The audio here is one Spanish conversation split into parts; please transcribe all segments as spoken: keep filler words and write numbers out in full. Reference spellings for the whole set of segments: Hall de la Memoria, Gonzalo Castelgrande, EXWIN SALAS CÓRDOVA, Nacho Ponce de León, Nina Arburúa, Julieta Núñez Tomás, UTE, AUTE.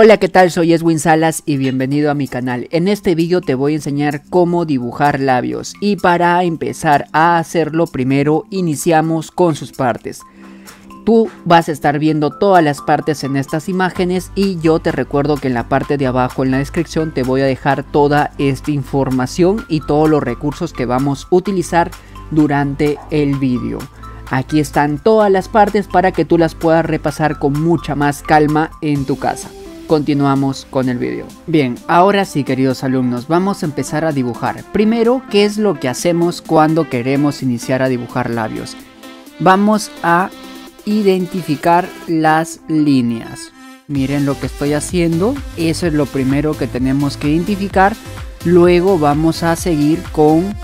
Hola, ¿qué tal? Soy EXWIN Salas y bienvenido a mi canal. En este vídeo te voy a enseñar cómo dibujar labios y para empezar a hacerlo primero iniciamos con sus partes. Tú vas a estar viendo todas las partes en estas imágenes y yo te recuerdo que en la parte de abajo en la descripción te voy a dejar toda esta información y todos los recursos que vamos a utilizar durante el vídeo. Aquí están todas las partes para que tú las puedas repasar con mucha más calma en tu casa. Continuamos con el vídeo. Bien, ahora sí, queridos alumnos, vamos a empezar a dibujar. Primero, ¿qué es lo que hacemos cuando queremos iniciar a dibujar labios? Vamos a identificar las líneas. Miren lo que estoy haciendo. Eso es lo primero que tenemos que identificar. Luego vamos a seguir con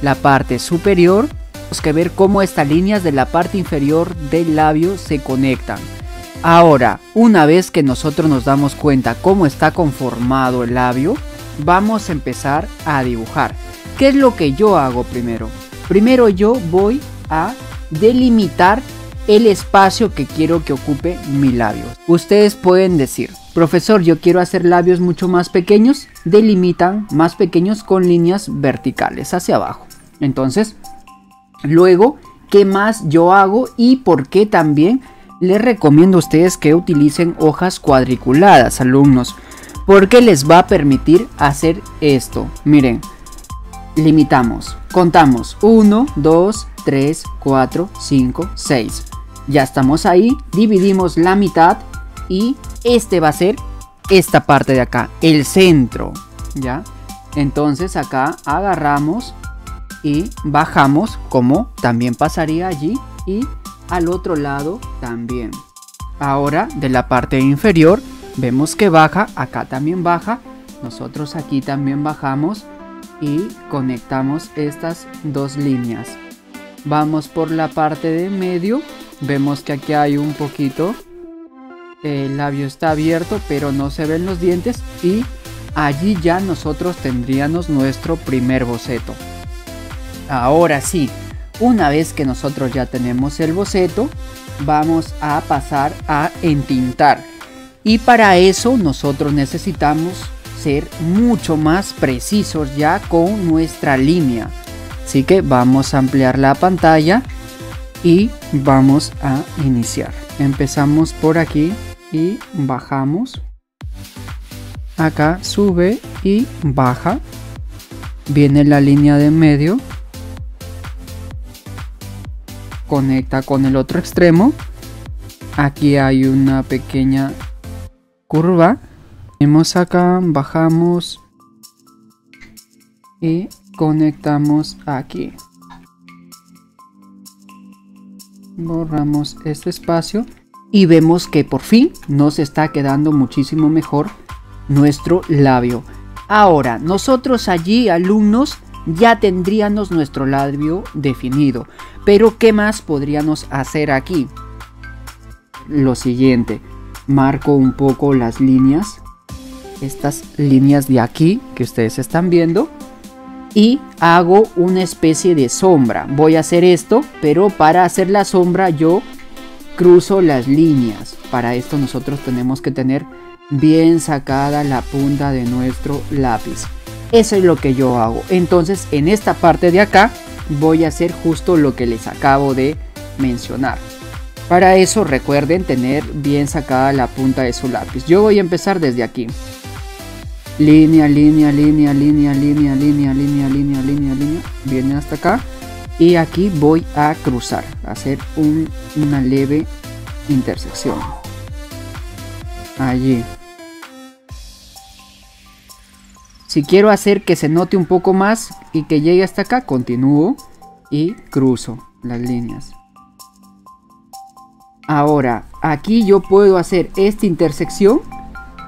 la parte superior. Tenemos que ver cómo estas líneas de la parte inferior del labio se conectan. Ahora, una vez que nosotros nos damos cuenta cómo está conformado el labio, vamos a empezar a dibujar. ¿Qué es lo que yo hago primero? Primero yo voy a delimitar el espacio que quiero que ocupe mi labio. Ustedes pueden decir, profesor, yo quiero hacer labios mucho más pequeños. Delimitan más pequeños con líneas verticales hacia abajo. Entonces, luego, ¿qué más yo hago y por qué también? Les recomiendo a ustedes que utilicen hojas cuadriculadas, alumnos, porque les va a permitir hacer esto. Miren, limitamos, contamos uno, dos, tres, cuatro, cinco, seis. Ya estamos ahí, dividimos la mitad y este va a ser esta parte de acá, el centro, ¿ya? Entonces acá agarramos y bajamos, como también pasaría allí, y al otro lado también. Ahora de la parte inferior vemos que baja, acá también baja, nosotros aquí también bajamos y conectamos estas dos líneas. Vamos por la parte de medio, vemos que aquí hay un poquito, el labio está abierto pero no se ven los dientes y allí ya nosotros tendríamos nuestro primer boceto. Ahora sí, una vez que nosotros ya tenemos el boceto, vamos a pasar a entintar. Y para eso nosotros necesitamos ser mucho más precisos ya con nuestra línea. Así que vamos a ampliar la pantalla y vamos a iniciar. Empezamos por aquí y bajamos. Acá sube y baja. Viene la línea de medio. Conecta con el otro extremo. Aquí hay una pequeña curva. Venimos acá, bajamos y conectamos aquí. Borramos este espacio y vemos que por fin nos está quedando muchísimo mejor nuestro labio. Ahora, nosotros allí, alumnos, ya tendríamos nuestro labio definido. Pero ¿qué más podríamos hacer aquí? Lo siguiente, marco un poco las líneas, estas líneas de aquí que ustedes están viendo, y hago una especie de sombra. Voy a hacer esto, pero para hacer la sombra yo cruzo las líneas. Para esto nosotros tenemos que tener bien sacada la punta de nuestro lápiz. Eso es lo que yo hago. Entonces en esta parte de acá voy a hacer justo lo que les acabo de mencionar. Para eso recuerden tener bien sacada la punta de su lápiz. Yo voy a empezar desde aquí. Línea, línea, línea, línea, línea, línea, línea, línea, línea, línea. Viene hasta acá. Y aquí voy a cruzar. Hacer un, una leve intersección. Allí. Si quiero hacer que se note un poco más y que llegue hasta acá, continúo y cruzo las líneas. Ahora, aquí yo puedo hacer esta intersección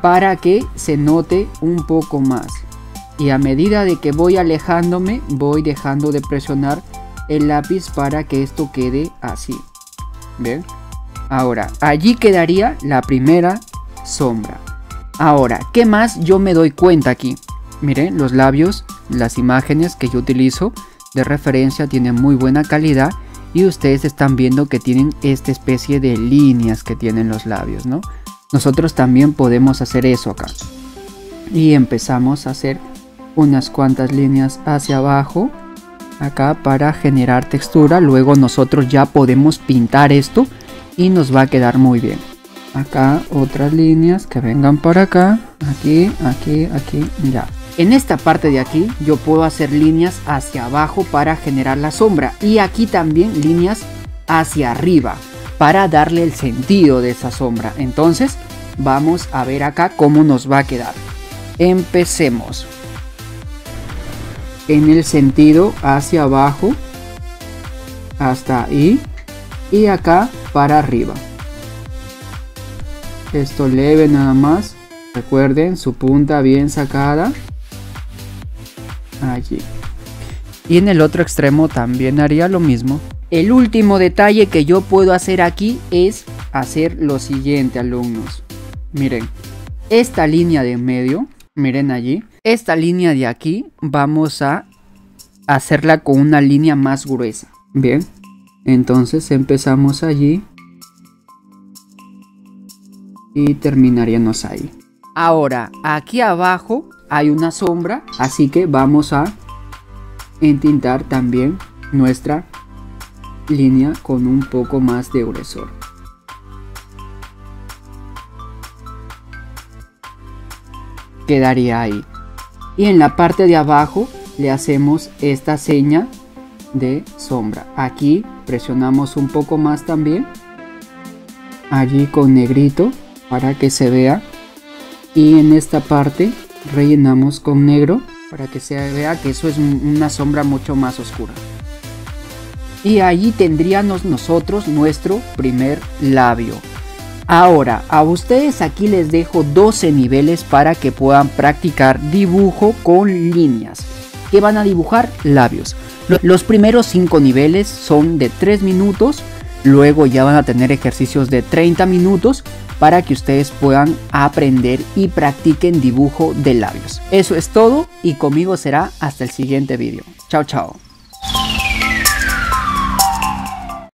para que se note un poco más. Y a medida de que voy alejándome, voy dejando de presionar el lápiz para que esto quede así. ¿Ven? Ahora, allí quedaría la primera sombra. Ahora, ¿qué más yo me doy cuenta aquí? Miren, los labios, las imágenes que yo utilizo de referencia tienen muy buena calidad y ustedes están viendo que tienen esta especie de líneas que tienen los labios, ¿no? Nosotros también podemos hacer eso acá. Y empezamos a hacer unas cuantas líneas hacia abajo acá para generar textura. Luego nosotros ya podemos pintar esto y nos va a quedar muy bien. Acá otras líneas que vengan para acá, aquí, aquí, aquí, ya. En esta parte de aquí yo puedo hacer líneas hacia abajo para generar la sombra, y aquí también líneas hacia arriba para darle el sentido de esa sombra. Entonces vamos a ver acá cómo nos va a quedar. Empecemos en el sentido hacia abajo hasta ahí, y acá para arriba. Esto leve nada más, recuerden su punta bien sacada allí. Y en el otro extremo también haría lo mismo. El último detalle que yo puedo hacer aquí es hacer lo siguiente, alumnos. Miren, esta línea de en medio, miren allí, esta línea de aquí vamos a hacerla con una línea más gruesa. Bien, entonces empezamos allí y terminaríamos ahí. Ahora aquí abajo hay una sombra, así que vamos a entintar también nuestra línea con un poco más de grosor. Quedaría ahí. Y en la parte de abajo le hacemos esta seña de sombra. Aquí presionamos un poco más también, allí con negrito, para que se vea, y en esta parte rellenamos con negro para que se vea que eso es una sombra mucho más oscura. Y allí tendríamos nosotros nuestro primer labio. Ahora a ustedes aquí les dejo doce niveles para que puedan practicar dibujo con líneas. ¿Qué van a dibujar? Labios. Los primeros cinco niveles son de tres minutos. Luego ya van a tener ejercicios de treinta minutos para que ustedes puedan aprender y practiquen dibujo de labios. Eso es todo, y conmigo será hasta el siguiente vídeo. Chao, chao.